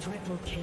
Triple kill.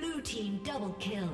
Blue team double kill.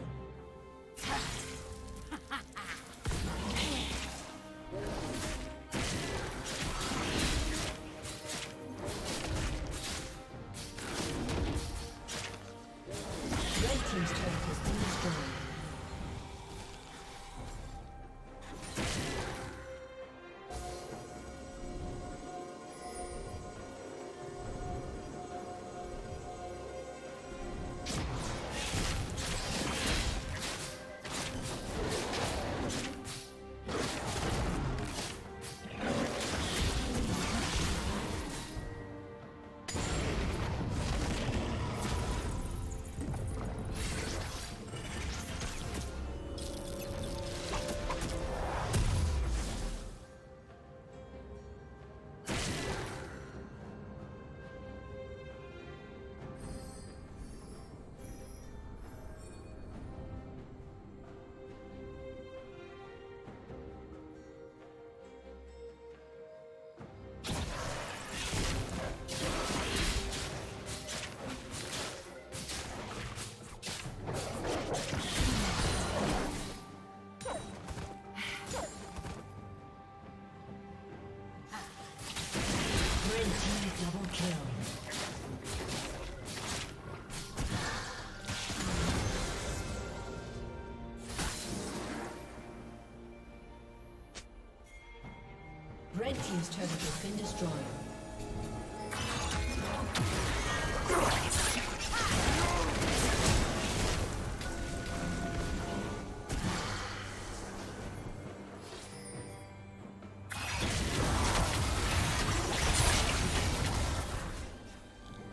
Red team's turret has been destroyed.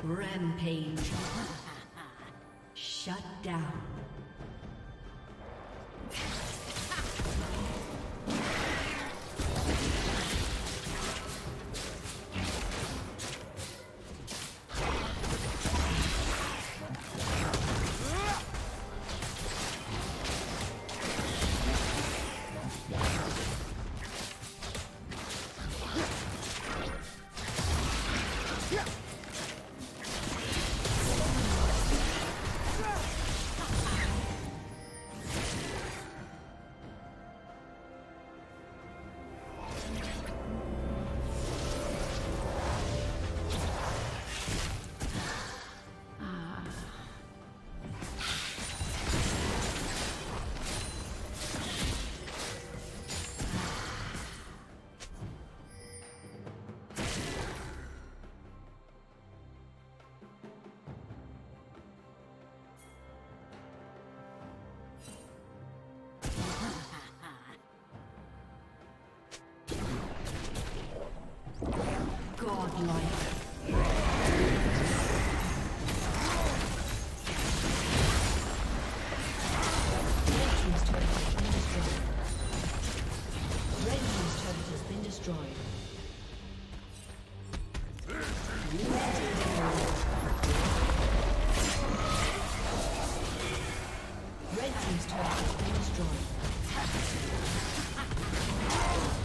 Rampage. Shut down. Life. Red team's turret has been destroyed.